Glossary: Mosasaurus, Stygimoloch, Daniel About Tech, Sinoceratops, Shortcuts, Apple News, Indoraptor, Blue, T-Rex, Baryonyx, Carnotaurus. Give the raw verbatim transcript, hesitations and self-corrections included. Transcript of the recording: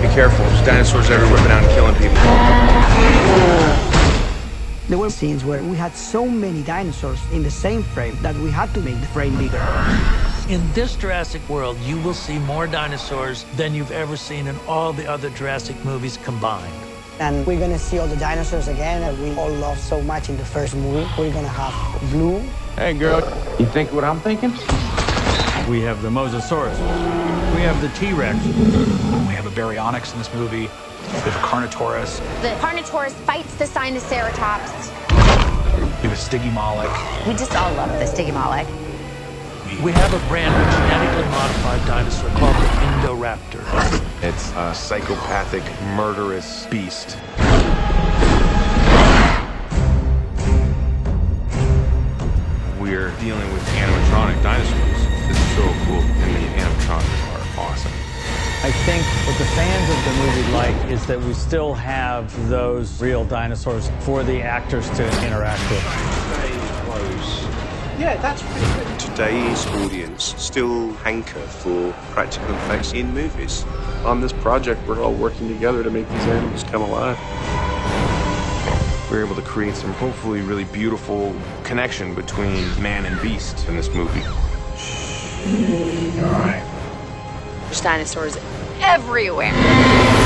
Be careful, there's dinosaurs everywhere whipping out and killing people. There were scenes where we had so many dinosaurs in the same frame that we had to make the frame bigger. In this Jurassic World, you will see more dinosaurs than you've ever seen in all the other Jurassic movies combined. And we're gonna see all the dinosaurs again that we all loved so much in the first movie. We're gonna have Blue. Hey girl, you think what I'm thinking? We have the Mosasaurus. We have the T-Rex. We have a Baryonyx in this movie. We have a Carnotaurus. The Carnotaurus fights the Sinoceratops. We have a Stygimoloch. We just all love the Stygimoloch. We have a brand new genetically modified dinosaur called the Indoraptor. It's a psychopathic, murderous beast. We're dealing with animatronic dinosaurs. This is so cool, and the animatronics are awesome. I think what the fans of the movie like is that we still have those real dinosaurs for the actors to interact with. Very close. Yeah, that's pretty good. Today's audience still hanker for practical effects in movies. On this project, we're all working together to make these animals come alive. We were able to create some hopefully really beautiful connection between man and beast in this movie. All right. There's dinosaurs everywhere.